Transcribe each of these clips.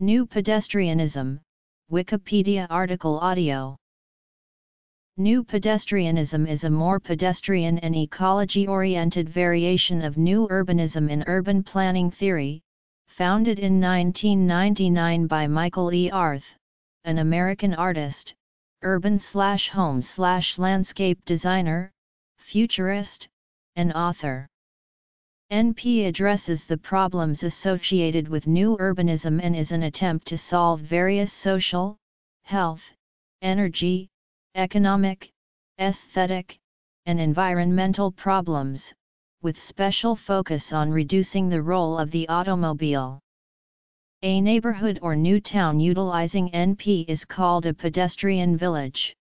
New pedestrianism, Wikipedia article audio. New pedestrianism is a more pedestrian and ecology-oriented variation of new urbanism in urban planning theory, founded in 1999 by Michael E. Arth, an American artist, urban/home/landscape designer, futurist, and author. NP addresses the problems associated with new urbanism and is an attempt to solve various social, health, energy, economic, aesthetic, and environmental problems, with special focus on reducing the role of the automobile. A neighborhood or new town utilizing NP is called a pedestrian village.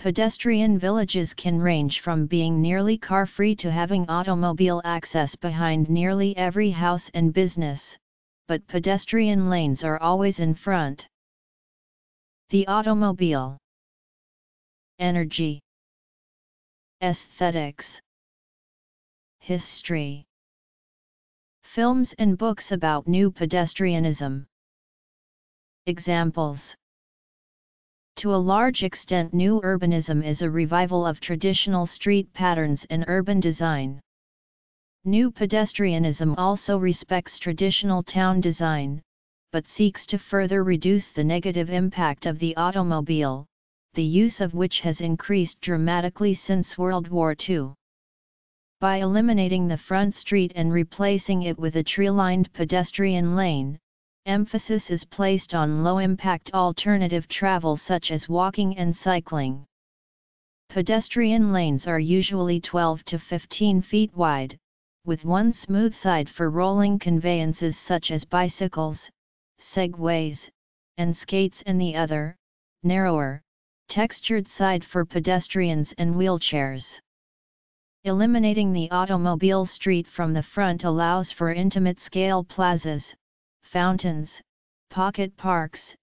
Pedestrian villages can range from being nearly car-free to having automobile access behind nearly every house and business, but pedestrian lanes are always in front. The automobile. Energy. Aesthetics. History. Films and books about new pedestrianism. Examples. To a large extent, new urbanism is a revival of traditional street patterns and urban design. New pedestrianism also respects traditional town design, but seeks to further reduce the negative impact of the automobile, the use of which has increased dramatically since World War II. By eliminating the front street and replacing it with a tree-lined pedestrian lane, emphasis is placed on low-impact alternative travel such as walking and cycling. Pedestrian lanes are usually 12 to 15 feet wide, with one smooth side for rolling conveyances such as bicycles, segways, and skates, and the other, narrower, textured side for pedestrians and wheelchairs. Eliminating the automobile street from the front allows for intimate-scale plazas, fountains, pocket parks,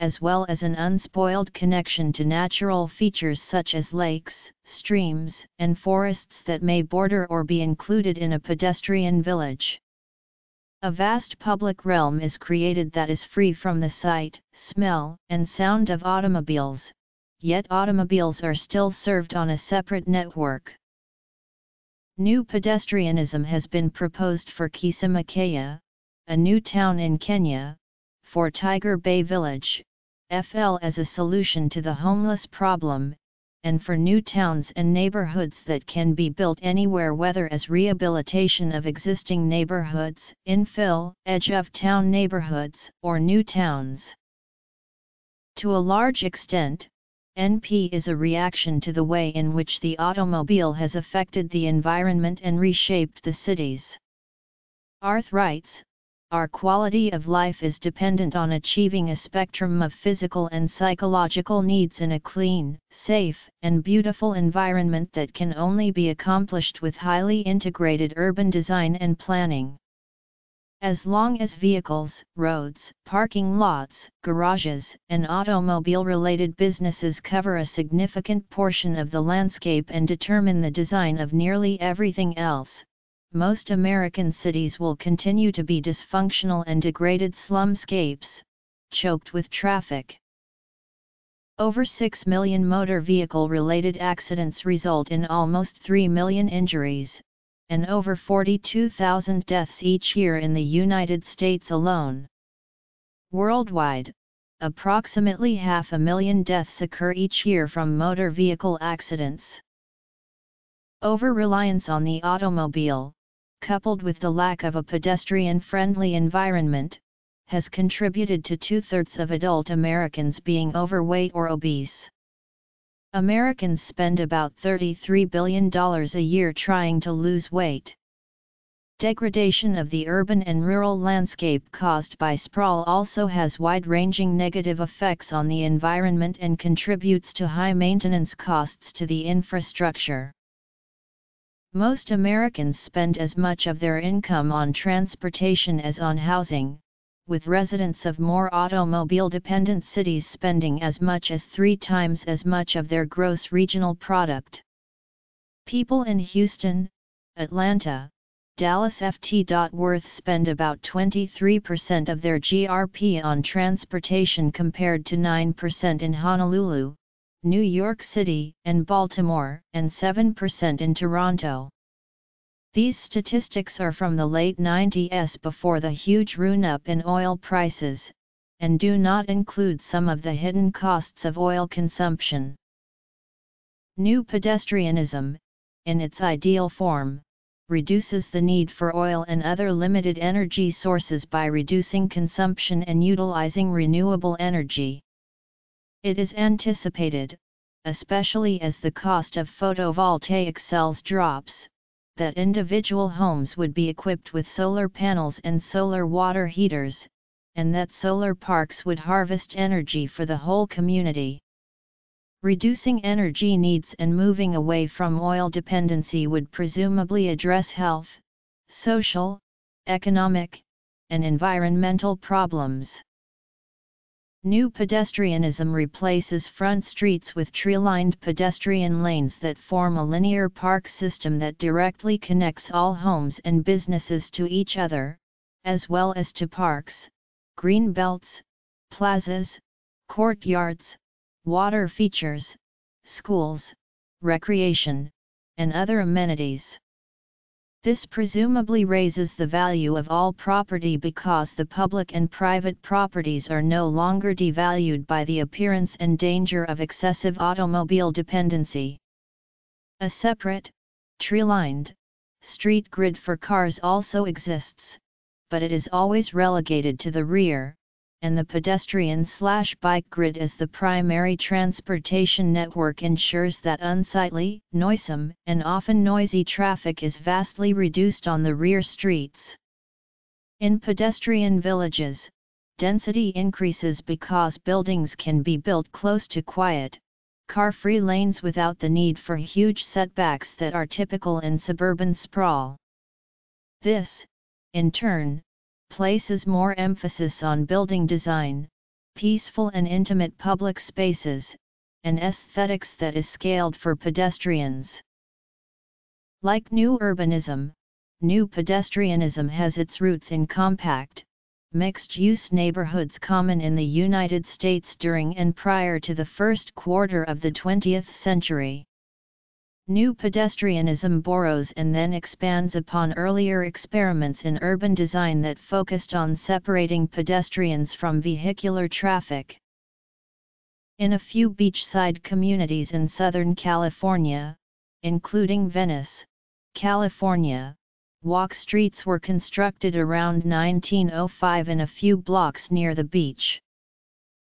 as well as an unspoiled connection to natural features such as lakes, streams, and forests that may border or be included in a pedestrian village. A vast public realm is created that is free from the sight, smell, and sound of automobiles, yet automobiles are still served on a separate network. New pedestrianism has been proposed for Kisa Mkeya, a new town in Kenya, for Tiger Bay Village, FL as a solution to the homeless problem, and for new towns and neighborhoods that can be built anywhere, whether as rehabilitation of existing neighborhoods, infill, edge-of-town neighborhoods, or new towns. To a large extent, NP is a reaction to the way in which the automobile has affected the environment and reshaped the cities. Arth writes, "Our quality of life is dependent on achieving a spectrum of physical and psychological needs in a clean, safe, and beautiful environment that can only be accomplished with highly integrated urban design and planning. As long as vehicles, roads, parking lots, garages, and automobile-related businesses cover a significant portion of the landscape and determine the design of nearly everything else, most American cities will continue to be dysfunctional and degraded slumscapes, choked with traffic." Over 6 million motor vehicle-related accidents result in almost 3 million injuries, and over 42,000 deaths each year in the United States alone. Worldwide, approximately 500,000 deaths occur each year from motor vehicle accidents. Over-reliance on the automobile, coupled with the lack of a pedestrian-friendly environment, has contributed to two-thirds of adult Americans being overweight or obese. Americans spend about $33 billion a year trying to lose weight. Degradation of the urban and rural landscape caused by sprawl also has wide-ranging negative effects on the environment and contributes to high maintenance costs to the infrastructure. Most Americans spend as much of their income on transportation as on housing, with residents of more automobile-dependent cities spending as much as 3 times as much of their gross regional product. People in Houston, Atlanta, Dallas FT. Worth spend about 23% of their GRP on transportation compared to 9% in Honolulu, New York City, and Baltimore, and 7% in Toronto. These statistics are from the late 90s before the huge run-up in oil prices, and do not include some of the hidden costs of oil consumption. New pedestrianism, in its ideal form, reduces the need for oil and other limited energy sources by reducing consumption and utilizing renewable energy. It is anticipated, especially as the cost of photovoltaic cells drops, that individual homes would be equipped with solar panels and solar water heaters, and that solar parks would harvest energy for the whole community. Reducing energy needs and moving away from oil dependency would presumably address health, social, economic, and environmental problems. New pedestrianism replaces front streets with tree-lined pedestrian lanes that form a linear park system that directly connects all homes and businesses to each other, as well as to parks, green belts, plazas, courtyards, water features, schools, recreation, and other amenities. This presumably raises the value of all property because the public and private properties are no longer devalued by the appearance and danger of excessive automobile dependency. A separate, tree-lined, street grid for cars also exists, but it is always relegated to the rear, and the pedestrian/bike grid as the primary transportation network ensures that unsightly, noisome, and often noisy traffic is vastly reduced on the rear streets. In pedestrian villages, density increases because buildings can be built close to quiet, car-free lanes without the need for huge setbacks that are typical in suburban sprawl. This, in turn, places more emphasis on building design, peaceful and intimate public spaces, and aesthetics that is scaled for pedestrians. Like new urbanism, new pedestrianism has its roots in compact, mixed-use neighborhoods common in the United States during and prior to the first quarter of the 20th century. New pedestrianism borrows and then expands upon earlier experiments in urban design that focused on separating pedestrians from vehicular traffic. In a few beachside communities in Southern California, including Venice, California, walk streets were constructed around 1905 in a few blocks near the beach.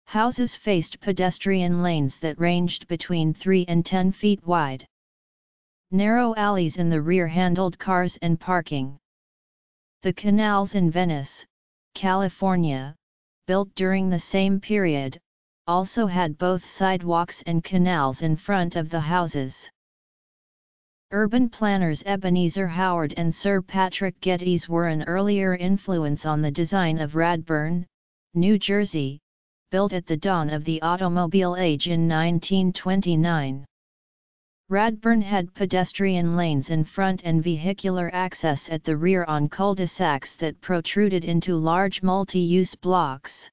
Houses faced pedestrian lanes that ranged between 3 and 10 feet wide. Narrow alleys in the rear handled cars and parking. The canals in Venice, California, built during the same period, also had both sidewalks and canals in front of the houses. Urban planners Ebenezer Howard and Sir Patrick Geddes were an earlier influence on the design of Radburn, New Jersey, built at the dawn of the automobile age in 1929. Radburn had pedestrian lanes in front and vehicular access at the rear on cul-de-sacs that protruded into large multi-use blocks.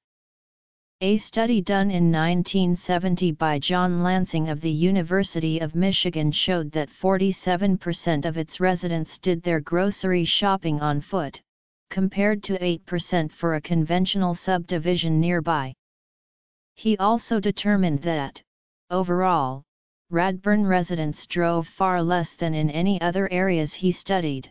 A study done in 1970 by John Lansing of the University of Michigan showed that 47% of its residents did their grocery shopping on foot, compared to 8% for a conventional subdivision nearby. He also determined that, overall, Radburn residents drove far less than in any other areas he studied.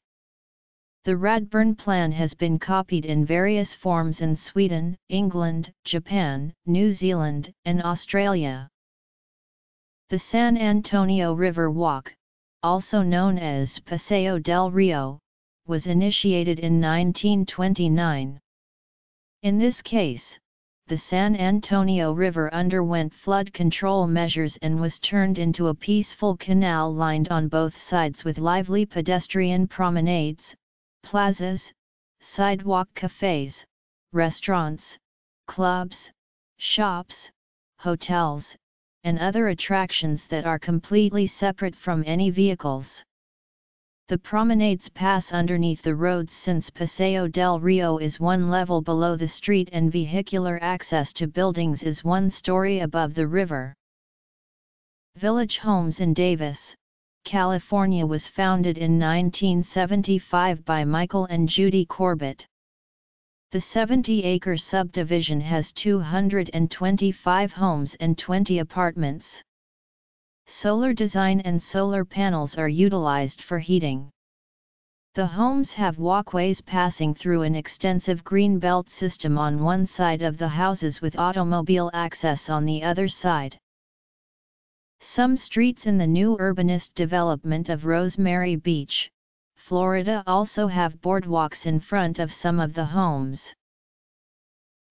The Radburn plan has been copied in various forms in Sweden, England, Japan, New Zealand, and Australia. The San Antonio River Walk, also known as Paseo del Rio, was initiated in 1929. In this case, the San Antonio River underwent flood control measures and was turned into a peaceful canal lined on both sides with lively pedestrian promenades, plazas, sidewalk cafes, restaurants, clubs, shops, hotels, and other attractions that are completely separate from any vehicles. The promenades pass underneath the roads since Paseo del Rio is one level below the street and vehicular access to buildings is one story above the river. Village Homes in Davis, California was founded in 1975 by Michael and Judy Corbett. The 70-acre subdivision has 225 homes and 20 apartments. Solar design and solar panels are utilized for heating. The homes have walkways passing through an extensive green belt system on one side of the houses with automobile access on the other side. Some streets in the new urbanist development of Rosemary Beach, Florida also have boardwalks in front of some of the homes.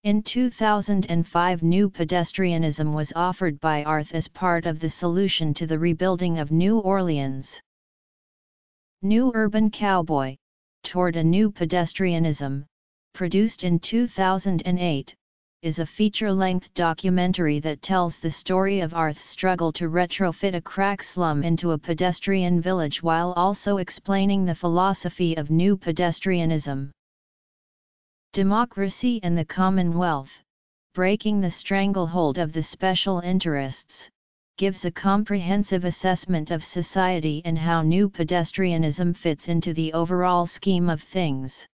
In 2005, new pedestrianism was offered by Arth as part of the solution to the rebuilding of New Orleans. New Urban Cowboy, Toward a New Pedestrianism, produced in 2008, is a feature-length documentary that tells the story of Arth's struggle to retrofit a crack slum into a pedestrian village while also explaining the philosophy of new pedestrianism. Democracy and the Commonwealth, Breaking the Stranglehold of the Special Interests, gives a comprehensive assessment of society and how new pedestrianism fits into the overall scheme of things.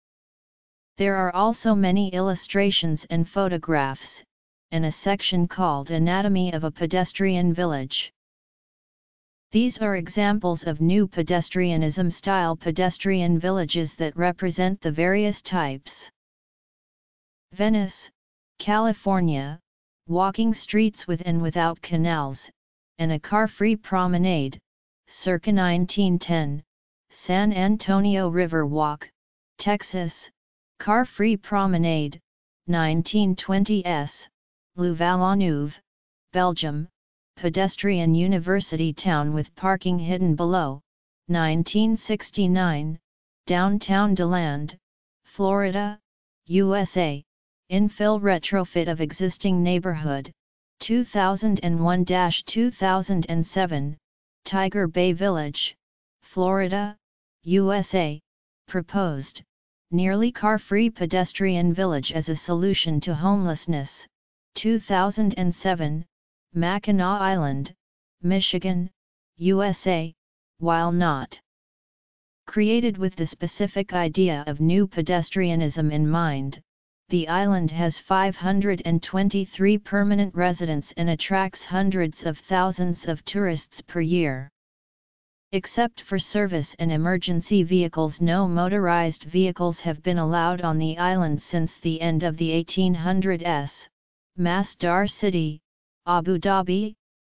There are also many illustrations and photographs, and a section called Anatomy of a Pedestrian Village. These are examples of new pedestrianism-style pedestrian villages that represent the various types. Venice, California, walking streets with and without canals, and a car-free promenade, circa 1910, San Antonio River Walk, Texas, car-free promenade, 1920s, Louvain-la-Neuve, Belgium, pedestrian university town with parking hidden below, 1969, downtown DeLand, Florida, USA. Infill retrofit of existing neighborhood, 2001-2007, Tiger Bay Village, Florida, USA, proposed, nearly car-free pedestrian village as a solution to homelessness, 2007, Mackinac Island, Michigan, USA, while not created with the specific idea of new pedestrianism in mind. The island has 523 permanent residents and attracts hundreds of thousands of tourists per year. Except for service and emergency vehicles, no motorized vehicles have been allowed on the island since the end of the 1800s. Masdar City, Abu Dhabi,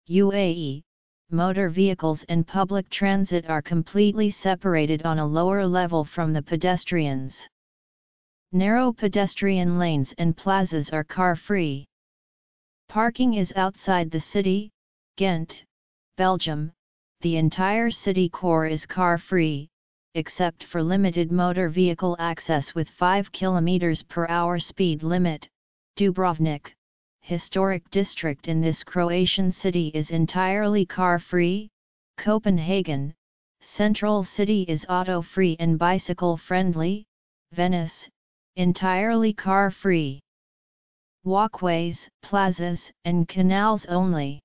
UAE, motor vehicles and public transit are completely separated on a lower level from the pedestrians. Narrow pedestrian lanes and plazas are car-free. Parking is outside the city, Ghent, Belgium. The entire city core is car-free, except for limited motor vehicle access with 5 km per hour speed limit. Dubrovnik, historic district in this Croatian city, is entirely car-free. Copenhagen, central city, is auto-free and bicycle-friendly. Venice, entirely car-free. Walkways, plazas, and canals only.